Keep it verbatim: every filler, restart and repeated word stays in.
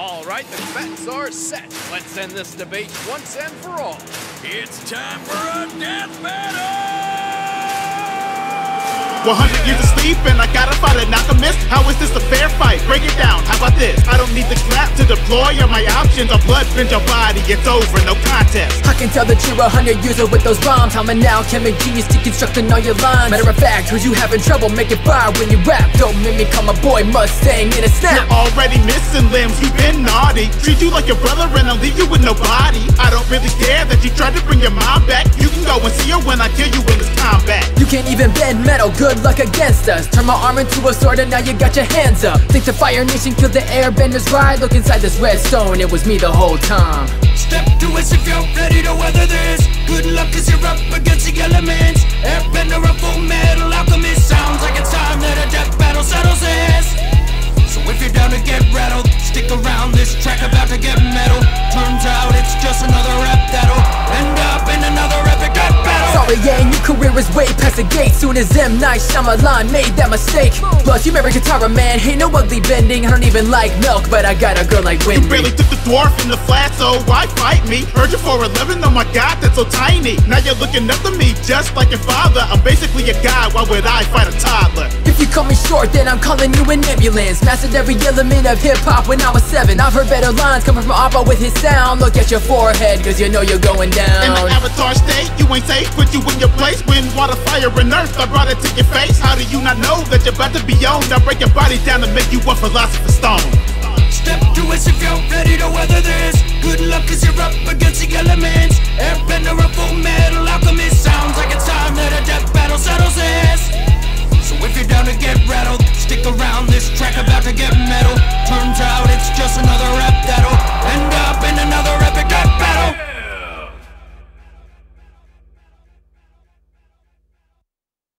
All right, the facts are set. Let's end this debate once and for all. It's time for a death battle! one hundred years of sleep and I gotta fight a alchemist? How is this a fair fight? Break it down, how about this? I don't need the clap to deploy all my options. I'll bloodbend your body, it's over, no contest. I can tell that you're a hundred user with those bombs. I'm an alchemic genius deconstructing all your lines. Matter of fact, who's you having trouble making fire when you rap? Don't mimic on my boy Mustang in a snap. You're already missing limbs, you've been naughty. Treat you like your brother and I'll leave you with no body. I don't really care that you tried to bring your mom back. You can go and see her when I kill you in this combat. You can't even bend metal, good luck against us. Turn my arm into a sword and now you got your hands up. Think the Fire Nation killed the airbenders ride? Look inside this redstone, it was me the whole time. Step to us if you're ready to weather this. Good luck cause you're up against the elements. Airbender or Fullmetal Alchemist. Sounds like it's time that a death battle settles this. So if you're down to get rattled, stick around, this track about to get metal. Turns out it's just another rap that'll end up in another epic death battle. Sorry Yang, your career is way past the gate. Soon as M. Night Shyamalan made that mistake. Plus you married Katara, man, ain't no ugly bending. I don't even like milk, but I got a girl like Whitney. You barely took the dwarf in the flat, so why fight me? Heard you for a living, oh my god, that's so tiny. Now you're looking up to me just like your father. I'm basically a god, why would I fight a toddler? If you call me short, then I'm calling you an ambulance. Mastered every element of hip-hop when I was seven. I've heard better lines coming from Appa with his sound. Look at your forehead, cause you know you're going down. In the Avatar state, you ain't safe, put you in your place. Wind, water, fire, and earth, I brought it to your face. How do you not know that you're about to be owned? I'll break your body down and make you a philosopher's stone. Step to us if you're ready to weather this. Good luck cause you're up against the elements. Airbender or Fullmetal Alchemist. Sounds like it's time that a death battle settles this. So if you're down to get rattled, stick around, this track about to get metal. Turns out